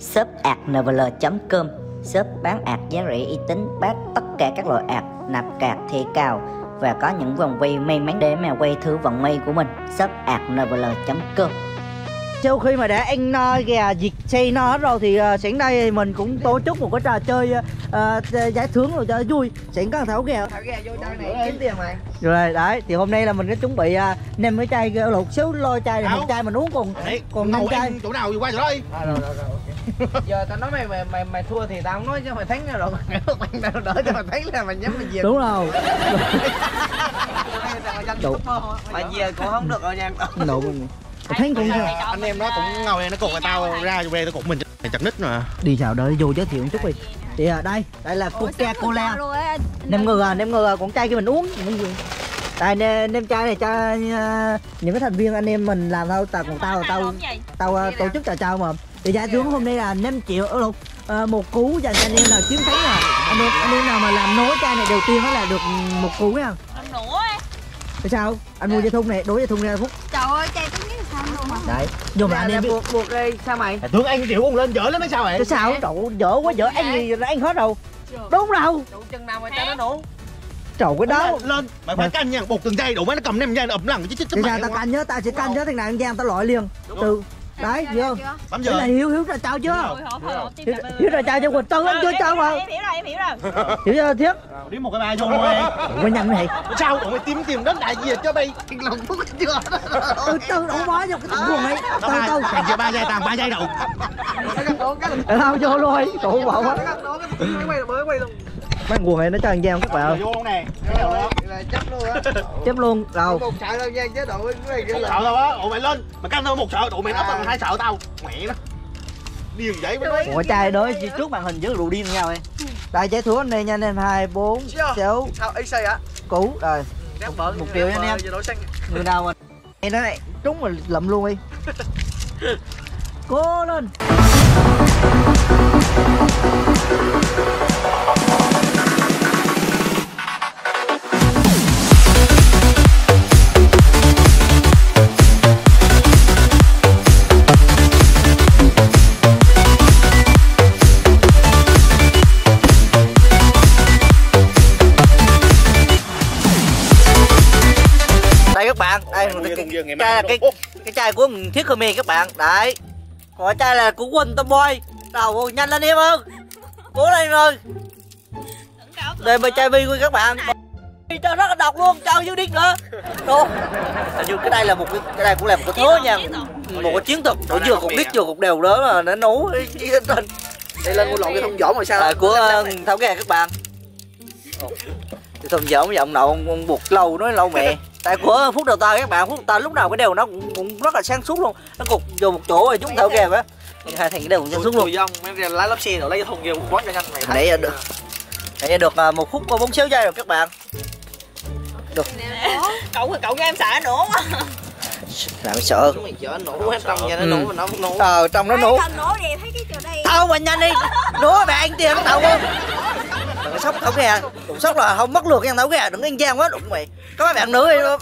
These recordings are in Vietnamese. shop adnvl.com, shop bán ạt giá rẻ uy tín, bán tất cả các loại ạt, nạp cạc, thẻ cào và có những vòng quay may mắn để mà quay thử vòng may của mình. Shop adnvl.com. Sau khi mà đã ăn no gà diệt xe no hết rồi thì sáng nay thì mình cũng tổ chức một cái trò chơi giải thưởng rồi cho vui. Sẵn có thảo gà. Thảo gà vô chơi này kiếm tiền mày. Rồi đấy, thì hôm nay là mình đã chuẩn bị nem mấy chai lột xíu lôi chai này, một chai mình uống còn năm chai. Chỗ nào thì qua chỗ đây. À, rồi. Giờ tao nói mày thua thì tao không nói, chứ mày thắng rồi mày đỡ cho mày thắng là mày nhắm mày về. Đúng rồi. Mày về cũng không được rồi nha. Thấy cũng anh em nó cũng ngầu, em nó cột người tao ra về, nó cột mình chặt nít mà. Đi dạo đợi vô giới thiệu một chút đi. Thì đây là CoCa Cola. Nem ngừ con trai kia mình uống. Tại nem chai này cho những cái thành viên anh em mình làm thôi, tao tổ chức trò chơi mà. Thì giá thưởng hôm nay là 5 triệu luôn. Một cú dành cho anh em nào chiến thắng nè. Anh em nào mà làm nối chai này đầu tiên đó là được một cú nha. Tại sao? Anh mua dây thun này, đối dây thun ra Phúc. Trời ơi, chai tính cái sao luôn mà. Đấy. Vô mà anh em buộc đi, sao mày? Tưởng anh chịu con lên dở lắm hay sao vậy? Tại sao? Trời dở quá dở, ăn gì là ăn hết rồi. Đúng đâu. Đủ chân nào mà cho nó đủ. Trời cái đó lên, mày phải canh nha, buộc từng dây đủ mấy nó cầm nem dây nó ập lần chứ mày. Tao canh nhớ, tao chỉ canh nhớ thằng nào ăn gian tao loại liền. Từ đấy, vô. Bấm vô. Là hiểu trò chơi chưa? Hiểu trò chơi chưa? Quỳnh Tư chưa chơi mà. Em hiểu rồi. Hiểu chưa Thiết? Đi một cái mai vô rồi. Quá nhanh này. Sao tụi mày tìm đất đại gì cho bay lòng thuốc chưa? Từ từ đổ bó vô cái thằng quần ấy. Từ thằng giờ 3 giây tàng 3 giây đầu. Tao vô luôn. Tụi bộ hết. Mấy quần này nó cho thằng Giang các bạn. Vô luôn nè. Chấp luôn á. Chấp luôn. Rồi. Một sợ tao Giang chế độ cái này tao á. Tụi mày lên. Mày canh tao một sợ tụi mày ấp bằng hai sợ tao. Mẹ nó. Điên vậy mày. Ủa trai đó trước màn hình với rượu điên nhau em. Đây giải thưởng này nha anh em, 2, 4, 6. Sao AC ạ? Cũ rồi. Một triệu nha anh em. Người nào mình em nói này, trúng rồi lụm luôn đi. Cố lên. Cái chai của mình Thiết Khmer các bạn. Đấy. Còn chai là của Quỳnh Tomboy. Đầu nhanh lên em ơi. Cố lên rồi. Đây mà chai bi của các bạn. Cho rất là độc luôn, cho dư điên nữa. Đó. Cái đây là một cái đây cũng là một cái thớ nha. Một cái chiến thuật, đổ vừa cục đít vừa cục đều đó là nó nấu. Đây lên con lộn cái thông giỏ mà sao. À, của Thảo Gà các bạn. Thông giỏ mấy ông nậu ông buộc lâu nói lâu mẹ. Tại của Phúc đầu ta các bạn, Phúc đầu ta lúc nào cái đều nó cũng rất là sáng suốt luôn. Nó cục vô một chỗ rồi chúng Thảo Gà á. Hai thằng cái đều cũng sáng suốt luôn. Lái lốp xe rồi lấy thùng vô bón cho nhanh này. Nãy được. Nãy được 1 phút có 46 giây rồi các bạn. Được. Cậu nghe em sợ nữa quá. Làm sợ. Trong nó nổ. Tao mà nhanh đi. Nổ bạn ăn tiền tao không. Đừng sốc Thảo Gà, đụng sốc là không mất lượt nha Thảo Gà, đừng ăn gian quá đụng mày. Có mấy bạn nữ đi luôn.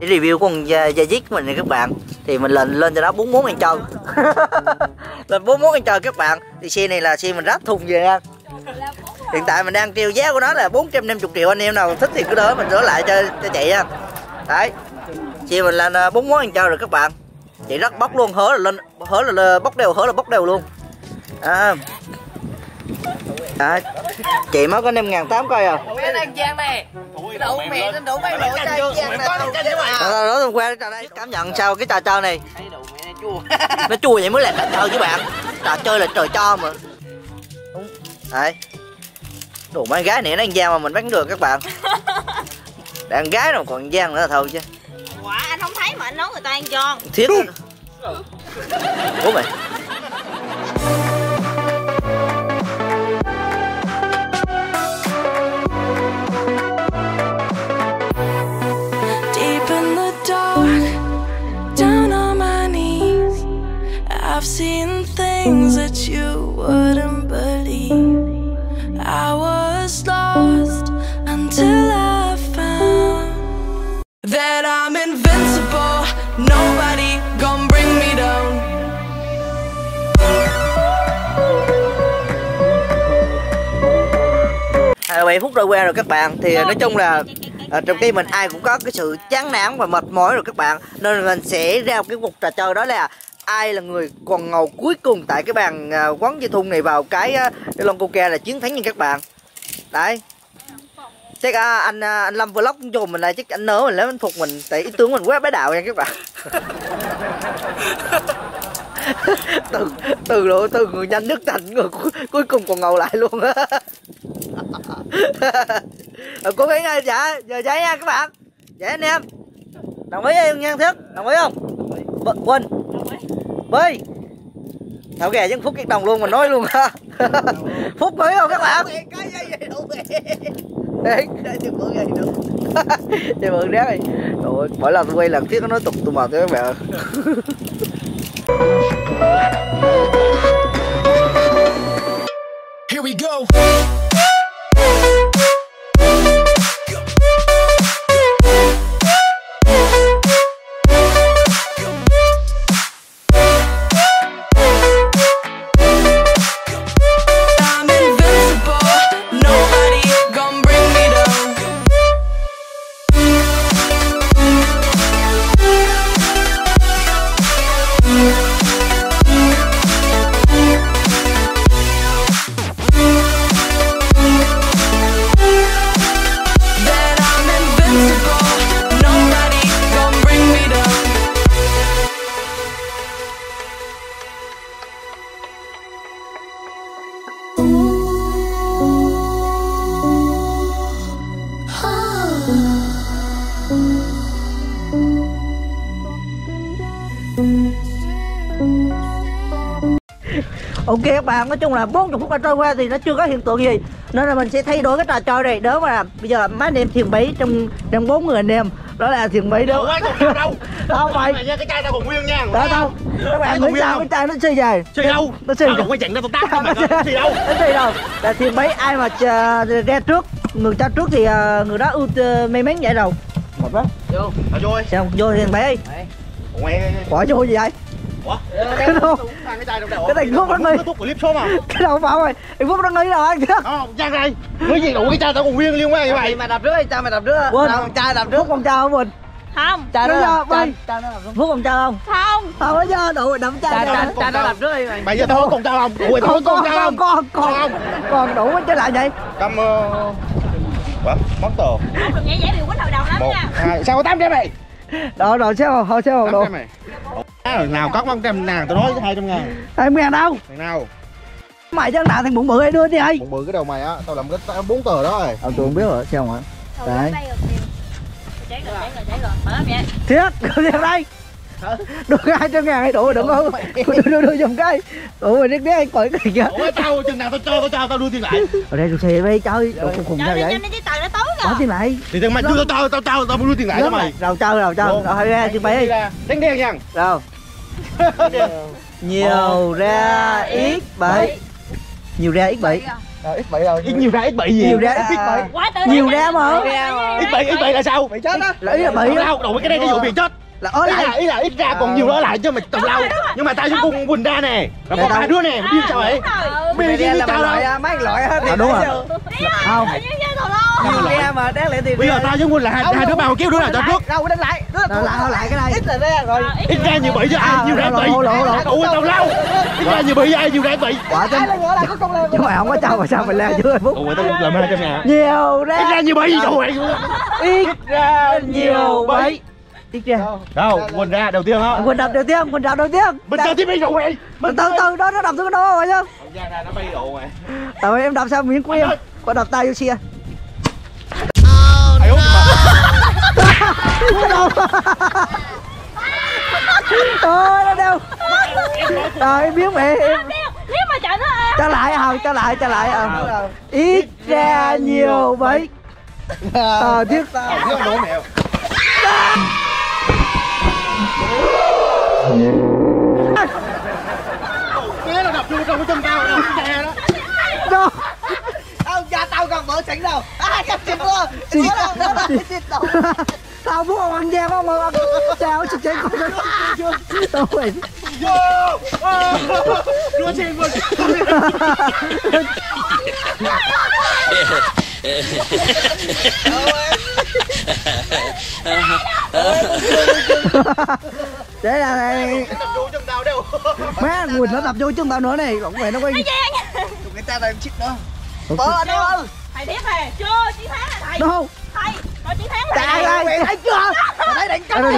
Review của con da diết của mình này các bạn, thì mình lên cho nó 44 ăn trâu. Lên 44 ăn trâu các bạn. Thì xe này là xe mình ráp thùng về ăn. Hiện tại mình đang treo giá của nó là 450 triệu, anh em nào thích thì cứ đỡ mình rửa lại cho chị ha. Đấy. Xe mình lên 44 ăn trâu rồi các bạn. Chị rất bóc luôn, hớ là lên hớ là bóc đều luôn. À. À, chị mới có 5.800 coi à. Cái này trang này. Đủ mẹ nó đủ mấy nỗi chai trang này. Đó hôm qua trà đây. Cảm nhận sao cái trà chơi này? Thấy đủ mẹ nó chua. Nó chua vậy mới là trò chứ bạn. Trà chơi là trời cho mà. Đúng. Đấy. Đủ mấy gái này nó ăn gian mà mình bán được các bạn. Đàn gái nào còn ăn gian nữa là thôi chứ. Quả anh không thấy mà anh nói người ta ăn tròn. Thiết. Ủa mày. I've seen things that you wouldn't believe. I was lost until I found that I'm invincible. Nobody gonna bring me down. À, 7 phút rồi qua rồi các bạn. Thì nói chung là trong khi mình ai cũng có cái sự chán nản và mệt mỏi rồi các bạn, nên mình sẽ ra cái cuộc trò chơi đó là ai là người còn ngầu cuối cùng tại cái bàn quán dây thun này vào cái lon CoCa là chiến thắng nha các bạn. Đấy. Chắc anh Lâm Vlog cũng cho mình lại, chắc anh nỡ mình lấy anh phục mình, tại ý tưởng mình quá bá đạo nha các bạn. từ người nhanh nhất thành người cuối cùng còn ngầu lại luôn á. Cố gắng nha, dạ giờ giấy nha các bạn. Dạ anh em. Đồng ý em nha Thức, đồng ý không? Quên. Bơi Thảo ghè dân Phúc cái đồng luôn mình nói luôn ha. Phúc mới không các bạn? Cái gì vậy đâu vậy? Thì mượn gì đâu? Thì mượn rác rồi. Rồi mỗi lần tôi quay lần Thiết nó nói tục tụi mệt các bạn. Here we go. Ok các bạn, nói chung là 40 phút đã trôi qua thì nó chưa có hiện tượng gì, nên là mình sẽ thay đổi cái trò chơi này. Đó mà bây giờ mấy anh em thiền bẫy trong 4 người anh em, đó là thiền bẫy đó. Đâu đâu phải cái chai tao còn nguyên nha. Đó đâu. Các bạn nghĩ sao cái chai nó xì dài? Xì đâu? Nó xì đâu. Quay chặn nó tao tát. Nó xì đâu? Nó xì đâu. Là thiền bẫy ai mà ra trước, người ta trước thì người đó ưu may mắn vậy đâu. Một đó. Vô. Vô. Sao vô thiền bẫy đi. Bỏ vô gì vậy? Ủa? Cái đầu clip số mà. Cái đầu bảo rồi. Anh Phúc nó nghĩ đâu anh chứ. Không, chai đây. Nói gì đủ cái chai tao còn nguyên liên quá vậy mày. Mày đập trước đi, chai mày đập trước. Không, chai đập trước. Phúc còn chao không mình. Không. Chai nó. Chai nó đập trước. Phúc còn chao không? Không. Không nó do đủ đập chai. Chai nó đập trước đi mày. Mày giờ thôi còn chao không? Ủa thôi còn chao không? Còn đủ chứ lại vậy. Cầm quá mất tờ. Không được nhảy nhảy điều quá đầu đầu lắm nha. 1 2 sao có 8 cái mày. Đó rồi xe hồ đồ. Nào có 100 ngàn, tao nói 200 ngàn. 20 ngàn đâu? Thằng nào? Mày chứ nào thằng bụng bự ấy đưa đi ơi. Bụng bự cái đầu mày á, tao làm cái 4 tờ đó rồi. Tao không biết rồi, sao hả? Đấy. Cháy rồi, cháy rồi, cháy rồi. Mở ra. Thiết, cầm đây. Được 200.000 hay đủ, đúng không? Đưa dùm cái. Ủa mày biết anh coi cái kìa. Ủa tao chừng nào tao cho tao đưa tiền lại. Ở đây tụi xe với chơi, đồ khùng ra vậy. Cho giấy tờ nó tối rồi. Bỏ tiền lại. Thì thằng mày đưa tao đưa tiền lại cho mày. Rồi thôi ra chứ phải. Đánh đen nha. Rồi. Nhiều ra ít bậy. Nhiều ra ít bậy. Ít bậy rồi. Nhiều ra ít bậy gì? Nhiều ra ít bậy. Nhiều ra mà. Ít bậy là sao? Bậy chết á. Là ý là bậy. Đầu cái đây cái vụ bị chết. Là ý là ít ra còn nhiều đó lại cho mày tầm lâu. Nhưng mà tao với cùng Quỳnh ra nè. Nó còn ba đứa nè, biết sao vậy? Biết gì tao đâu. Mấy loại hết đi. Đúng rồi. Không. Mà đáng lẽ thì bây giờ tao với Quỳnh là hai đứa bao kéo đứa nào cho trước. Đâu đánh lại. Lại cái này. Ít là ra rồi. Ít ra nhiều bậy chứ ai nhiều ra bậy. Ủa tao lâu. Ít ra nhiều bậy ai nhiều ra bậy. Chứ mày không có trâu mà sao mày la chứ Phúc. Ủa tao làm 200.000. Nhiều ra. Ít ra nhiều bậy đâu mày. Ít ra nhiều bậy. Ít ra. Đâu, Quỳnh ra đầu tiên đó. Quỳnh đập đầu tiên, Mình đập tiếp đi rồi mày. Mình từ đó nó đập xuống cái đó rồi chứ. Ra nó bay độ mày. Tao em đập sao miếng của em. Có đập tay vô xe. Ai út mà. Ôi nó đeo. Trời biết mẹ em. Nếu mà chạy nó à. Trả lại. Ít ra nhiều bấy. Tao tiếc đổ mèo. Cái nó đập vô trong cái chân tao, nó đè đó. Đâu. Tao ra tao còn mở sẵn đâu. À chặt chém luôn. Đâu. Tao vô ăn dê không mà. Chào chị chém con. Đâu rồi. Vô. Đua chém luôn. Đấy là này. Má Quỳnh nó đập vô chân tao nữa này, còn về nó quay. Tụi người ta tao em chích nữa. Bỏ nó ư. Thầy biết thầy chưa, chiến thắng là thầy. Đâu. Thầy, có chiến thắng là thầy. Thấy chưa? Thấy đánh cắp rồi.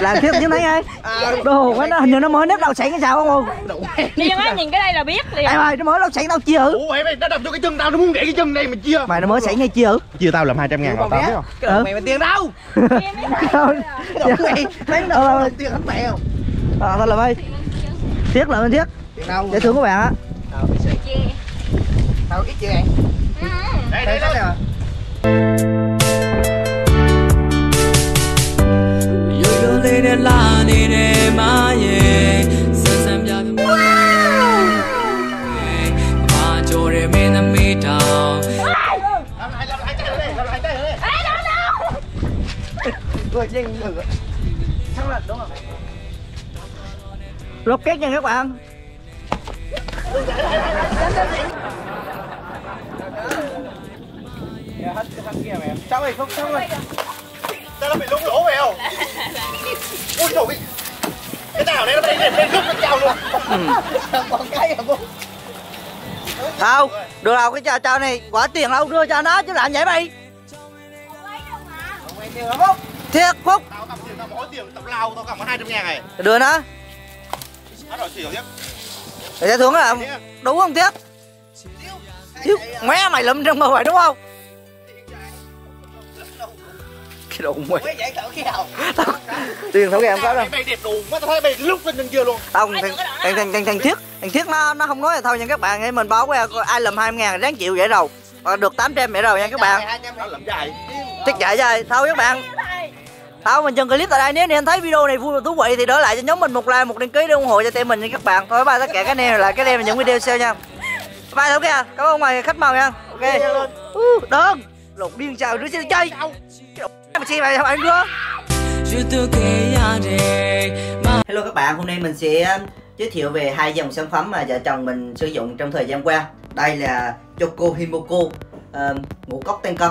Làm tiếp như thế này. Đồ quá nó hình như nó mới nứt đầu sẵn cái sao không? Đi má nhìn cái đây là biết liền. Em ơi, nó mới đầu sẵn tao chia. Ủa mày nó đập vô cái chân tao nó muốn để cái chân đây mà chia. Mày nó mới sẵn ngay chia. Chia tao làm 200.000 tao biết không? Mày tiền đâu? Đánh đâu tiền hết mẹ không? Thôi là bay. Tiếc là bên tiếc. Để thương các bạn á. Tao ít chia. Đây đây đây. Rocket nha các bạn. Sao mày không sao mày? Sao nó bị lúng lỗ mày không? Ôi trời ơi. Cái tàu này nó bay lên bên lúc nó chào luôn. Còn cái hả bố? Không, đưa nào cái chào này quá tiền đâu đưa cho nó chứ làm vậy mày. Không lấy đâu mà. Không lấy tiền hả Phúc? Thiệt Phúc. Tao tập tiền, tao bỏ tiền, tao lao, tao cầm có 200.000 này. Đưa nó. Nó đòi xỉu tiếp. Để xuống là đúng không Tiếc? Thiếu mé mày lụm trong mơ vậy đúng không? Cái đồ mày. Tiền 6.000 có đâu. Mày đẹp đồ quá tao thấy mày lúc lên trên kia luôn. Không, thằng Thiết nó không nói là thôi nha các bạn, ấy mình báo qua ai lụm 2.000 ráng chịu vậy rồi. Mà được 800 mẹ rồi nha các bạn. Chắc vậy rồi, thôi các bạn. Thôi mình dừng clip tại đây, nếu anh em thấy video này vui và thú vị thì đỡ lại cho nhóm mình một like, một đăng ký để ủng hộ cho team mình nha các bạn. Thôi bye tất cả các anh em, là các anh em những video sau nha. Bye thôi kìa, cảm ơn mày khách mời nha. Ok. Đơn, lột điên sao đứa chơi chơi. Mà chi mày anh đưa. Hello các bạn, hôm nay mình sẽ giới thiệu về hai dòng sản phẩm mà vợ chồng mình sử dụng trong thời gian qua. Đây là Choco Himoko ngũ cốc tăng cân.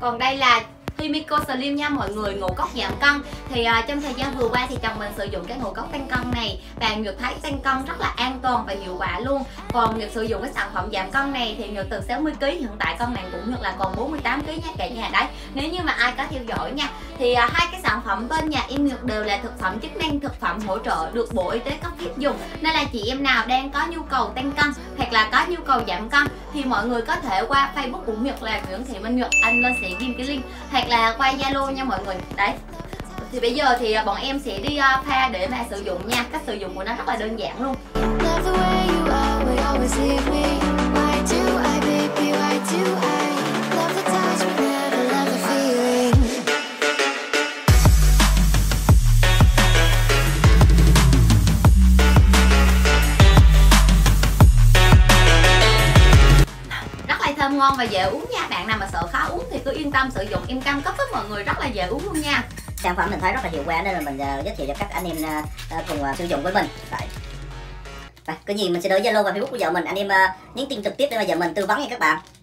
Còn đây là Himiko Slim nha mọi người, ngũ cốc giảm cân. Thì trong thời gian vừa qua thì chồng mình sử dụng cái ngũ cốc tăng cân này và Nhật thấy tăng cân rất là an toàn và hiệu quả luôn. Còn Nhật sử dụng cái sản phẩm giảm cân này thì Nhật từ 60 kg, hiện tại cân nặng của Nhật là còn 48 kg nha cả nhà đấy. Nếu như mà ai có theo dõi nha thì hai cái sản phẩm bên nhà em Nhật đều là thực phẩm chức năng, thực phẩm hỗ trợ được Bộ Y tế cấp phép dùng. Nên là chị em nào đang có nhu cầu tăng cân hoặc là có nhu cầu giảm cân thì mọi người có thể qua Facebook của Nhật là Nguyễn Thị Minh Nhật, anh lên sẽ ghim cái link, hoặc là qua Zalo nha mọi người. Đấy. Thì bây giờ thì bọn em sẽ đi pha để mà sử dụng nha. Cách sử dụng của nó rất là đơn giản luôn. Ngon và dễ uống nha. Bạn nào mà sợ khó uống thì cứ yên tâm sử dụng, em cam cấp với mọi người rất là dễ uống luôn nha. Sản phẩm mình thấy rất là hiệu quả nên là mình giới thiệu cho các anh em cùng sử dụng với mình. Đấy. Cái gì mình sẽ đổi Zalo và Facebook của vợ mình, anh em nhắn tin trực tiếp để mà vợ mình tư vấn nha các bạn.